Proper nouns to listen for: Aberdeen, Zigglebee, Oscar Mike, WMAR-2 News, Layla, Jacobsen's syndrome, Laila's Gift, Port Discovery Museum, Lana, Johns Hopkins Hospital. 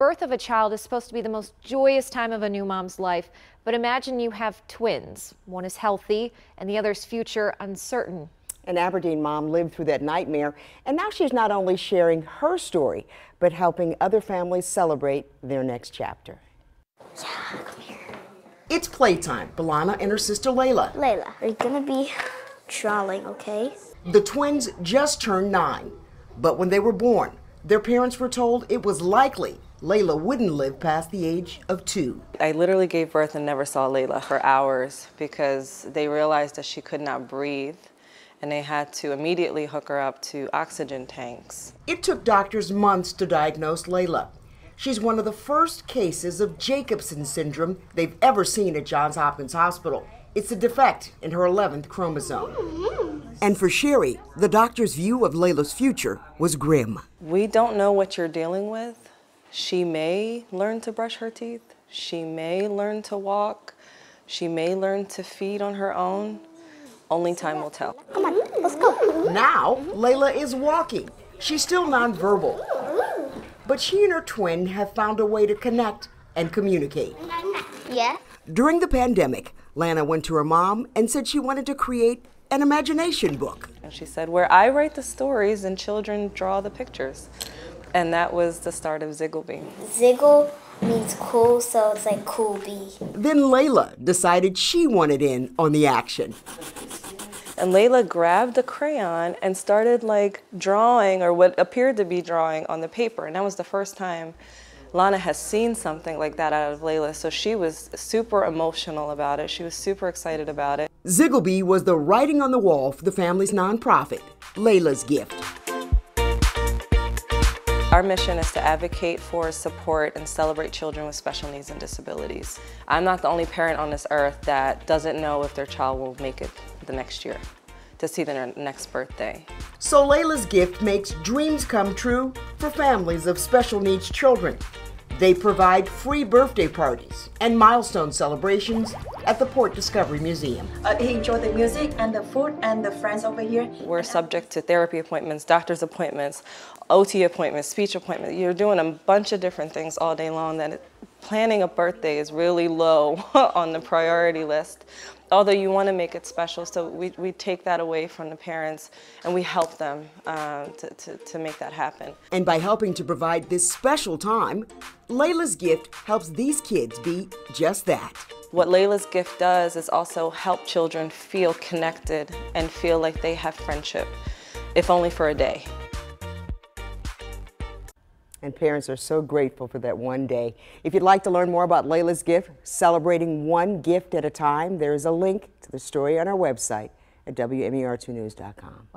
Birth of a child is supposed to be the most joyous time of a new mom's life, but imagine you have twins. One is healthy and the other's future uncertain. An Aberdeen mom lived through that nightmare, and now she's not only sharing her story, but helping other families celebrate their next chapter. Yeah, come here. It's playtime. Lana and her sister Layla. Layla, are you gonna be drawing, okay? The twins just turned 9, but when they were born, their parents were told it was likely Layla wouldn't live past the age of 2. I literally gave birth and never saw Layla for hours because they realized that she could not breathe and they had to immediately hook her up to oxygen tanks. It took doctors months to diagnose Layla. She's one of the first cases of Jacobsen's syndrome they've ever seen at Johns Hopkins Hospital. It's a defect in her 11th chromosome. And for Sherry, the doctor's view of Layla's future was grim. We don't know what you're dealing with. She may learn to brush her teeth. She may learn to walk. She may learn to feed on her own. Only time will tell. Come on, let's go. Now, Layla is walking. She's still nonverbal. But she and her twin have found a way to connect and communicate. Yeah. During the pandemic, Lana went to her mom and said she wanted to create an imagination book. And she said, where I write the stories and children draw the pictures. And that was the start of Zigglebee. Ziggle means cool, so it's like cool bee. Then Layla decided she wanted in on the action. And Layla grabbed a crayon and started like drawing, or what appeared to be drawing, on the paper. And that was the first time Lana has seen something like that out of Layla, so she was super emotional about it. She was super excited about it. Zigglebee was the writing on the wall for the family's nonprofit, Laila's Gift. Our mission is to advocate for, support, and celebrate children with special needs and disabilities. I'm not the only parent on this earth that doesn't know if their child will make it the next year, to see their next birthday. So Laila's Gift makes dreams come true for families of special needs children. They provide free birthday parties and milestone celebrations at the Port Discovery Museum. He enjoyed the music and the food and the friends over here. We're subject to therapy appointments, doctor's appointments, OT appointments, speech appointments. You're doing a bunch of different things all day long that planning a birthday is really low on the priority list, although you want to make it special. So we take that away from the parents and we help them to make that happen. And by helping to provide this special time, Laila's Gift helps these kids be just that. What Laila's Gift does is also help children feel connected and feel like they have friendship, if only for a day. And parents are so grateful for that one day. If you'd like to learn more about Laila's Gift, celebrating one gift at a time, there is a link to the story on our website at WMAR2News.com.